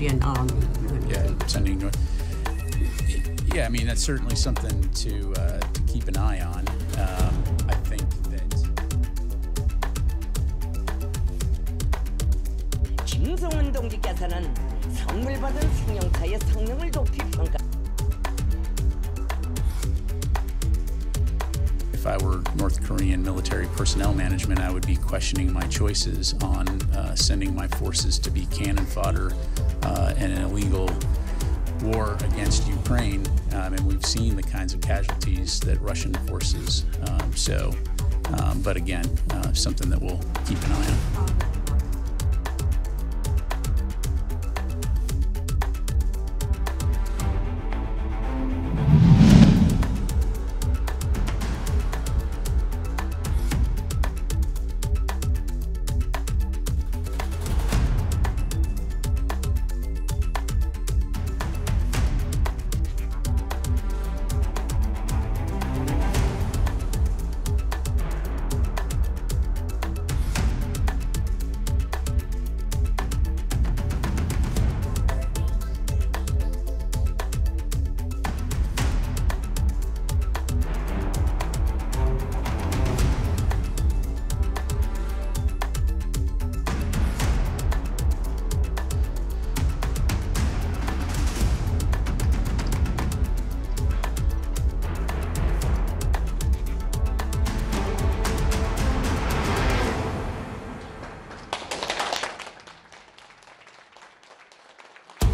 Korean army. Yeah, sending north. Yeah, I mean, that's certainly something to keep an eye on. I think that 김정은 동지께서는 선물 받은 승용차의 성능을 높이 평가. If I were North Korean military personnel management, I would be questioning my choices on sending my forces to be cannon fodder in an illegal war against Ukraine, and we've seen the kinds of casualties that Russian forces. But again, something that we'll keep an eye on.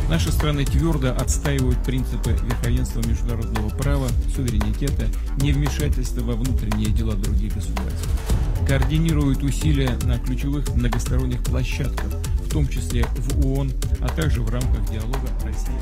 Наши страны твердо отстаивают принципы верховенства международного права, суверенитета, невмешательства во внутренние дела других государств. Координируют усилия на ключевых многосторонних площадках, в том числе в ООН, а также в рамках диалога России.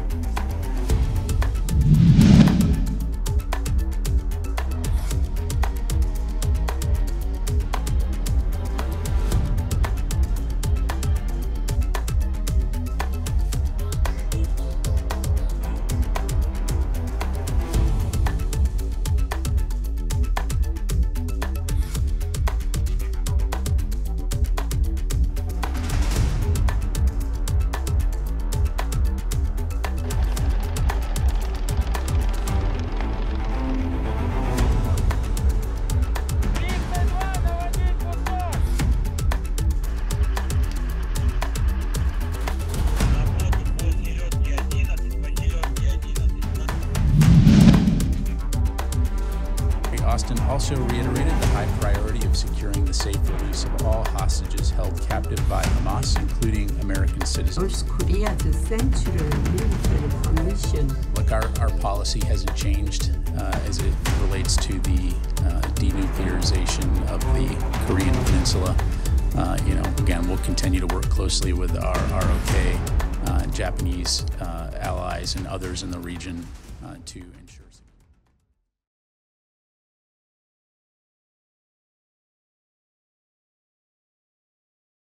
Austin also reiterated the high priority of securing the safe release of all hostages held captive by Hamas, including American citizens. North Korea sent a military commission. Look, our policy hasn't changed as it relates to the denuclearization of the Korean peninsula. You know, again, we'll continue to work closely with our ROK, Japanese allies, and others in the region to ensure.